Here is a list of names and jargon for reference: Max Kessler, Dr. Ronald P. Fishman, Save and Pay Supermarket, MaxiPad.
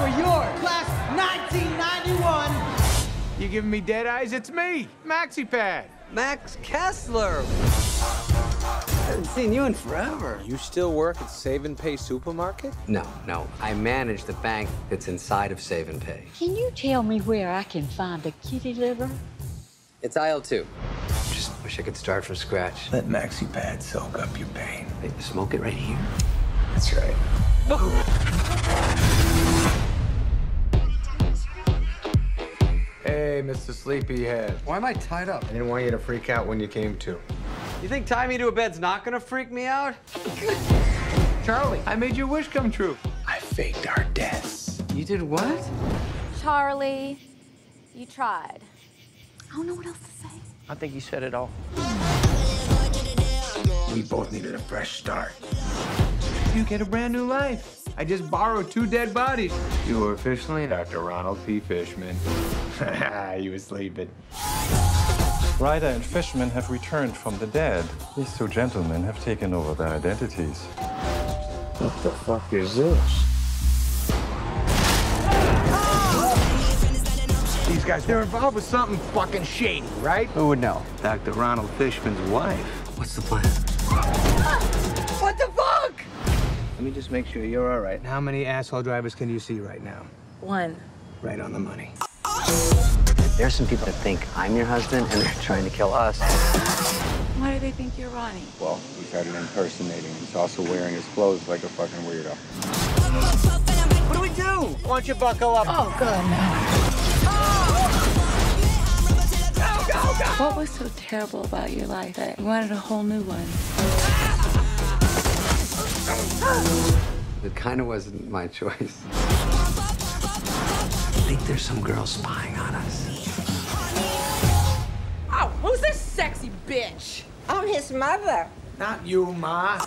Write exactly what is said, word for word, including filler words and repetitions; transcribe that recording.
for yours. Class nineteen ninety-one. You giving me dead eyes? It's me, MaxiPad. Max Kessler. I haven't seen you in forever. You still work at Save and Pay Supermarket? No, no. I manage the bank that's inside of Save and Pay. Can you tell me where I can find a kitty litter? It's aisle two. Just wish I could start from scratch. Let MaxiPad soak up your pain. They smoke it right here. That's right. Hey, Mister Sleepyhead. Why am I tied up? I didn't want you to freak out when you came to. You think tying me to a bed's not gonna freak me out? Charlie, I made your wish come true. I faked our deaths. You did what? Charlie, you tried. I don't know what else to say. I think you said it all. We both needed a fresh start. You get a brand new life. I just borrowed two dead bodies. You are officially Doctor Ronald P. Fishman. You were sleeping. Ryder and Fishman have returned from the dead. These two gentlemen have taken over their identities. What the fuck is this? Oh! These guys, they're involved with something fucking shady, right? Who would know? Doctor Ronald Fishman's wife. What's the plan? What the fuck? Let me just make sure you're all right. How many asshole drivers can you see right now? One. Right on the money. There are some people that think I'm your husband, and they're trying to kill us. Why do they think you're Ronnie? Well, we started impersonating. He's also wearing his clothes like a fucking weirdo. What do we do? Why don't you buckle up? Oh, God, no. Oh! Go, go, go! What was so terrible about your life that you wanted a whole new one? It kind of wasn't my choice. I think there's some girl spying on us. Oh, who's this sexy bitch? I'm his mother. Not you, Ma.